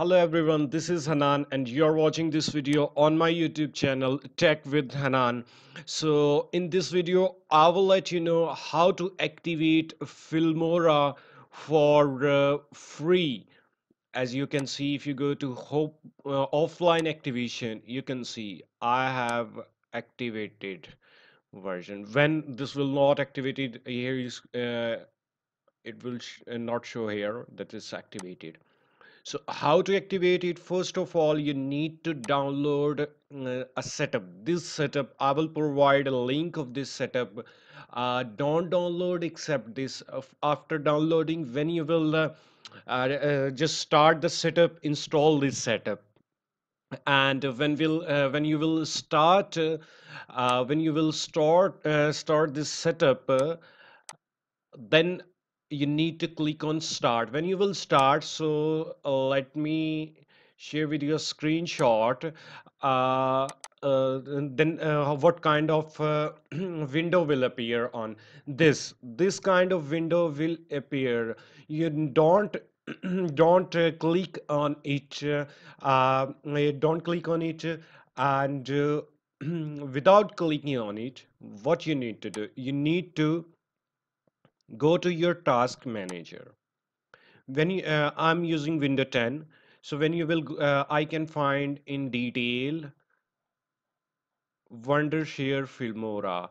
Hello everyone, this is Hanan and you're watching this video on my YouTube channel Tech with Hanan. So in this video I will let you know how to activate Filmora for free. As you can see, if you go to offline activation, you can see I have activated version. When this will not activated here is it will not show here that it's activated. So how to activate it? First of all, you need to download a setup. This setup, I will provide a link of this setup. Don't download except this. After downloading, when you will just start the setup, install this setup. And when you will start this setup, then you need to click on start. When you will start, so let me share with you a screenshot. What kind of window will appear on this? This kind of window will appear. You don't click on it. Don't click on it, and without clicking on it, what you need to do? You need to go to your task manager. When you, I'm using Windows 10, so when you will, I can find in detail Wondershare Filmora,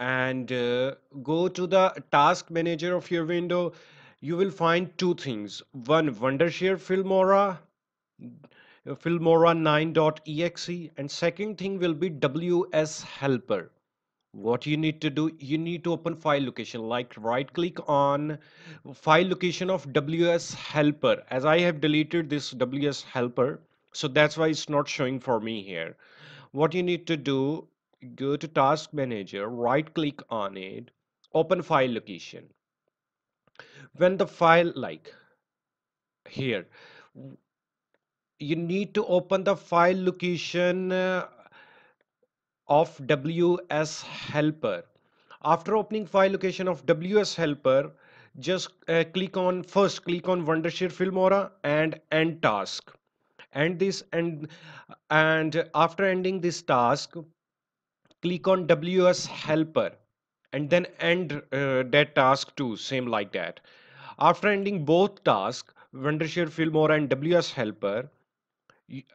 and go to the task manager of your window. You will find two things: one, Wondershare Filmora, Filmora 9.exe, and second thing will be WS Helper. What you need to do, you need to open file location, like right click on file location of WS Helper. As I have deleted this WS Helper, so that's why it's not showing for me here. What you need to do, go to task manager, right click on it, open file location. When the file, like here, you need to open the file location of WS Helper. After opening file location of WS Helper, just click on Wondershare Filmora and end task. End this, and after ending this task, click on WS Helper and then end that task too, same like that. After ending both tasks, Wondershare Filmora and WS Helper,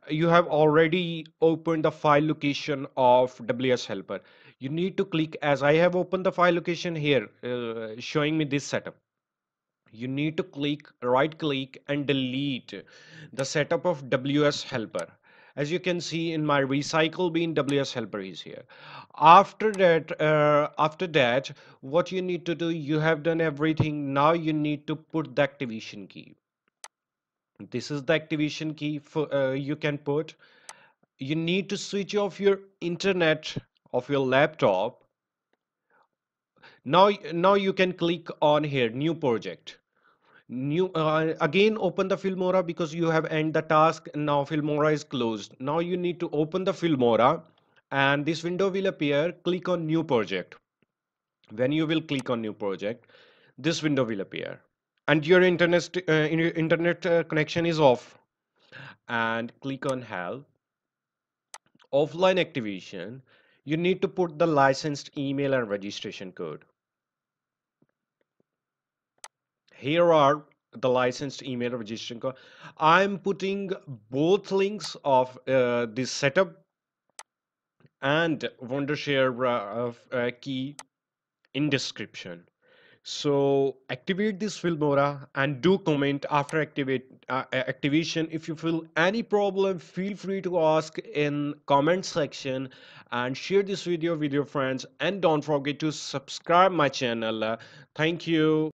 you have already opened the file location of WS Helper. You need to click, as I have opened the file location here, showing me this setup. You need to click, right click and delete the setup of WS Helper. As you can see in my recycle bin, WS Helper is here. After that, what you need to do, you have done everything. Now you need to put the activation key. This is the activation key for you can put. You need to switch off your internet of your laptop. Now you can click on here, new project. Again open the Filmora, because you have ended the task and now Filmora is closed. Now you need to open the Filmora and this window will appear. Click on new project. When you will click on new project, this window will appear. And your internet connection is off, and click on help. Offline activation, you need to put the licensed email and registration code. Here are the licensed email and registration code. I'm putting both links of this setup and Wondershare key in description. So activate this Filmora and do comment after activation. If you feel any problem, feel free to ask in comment section, and share this video with your friends, and don't forget to subscribe my channel. Thank you.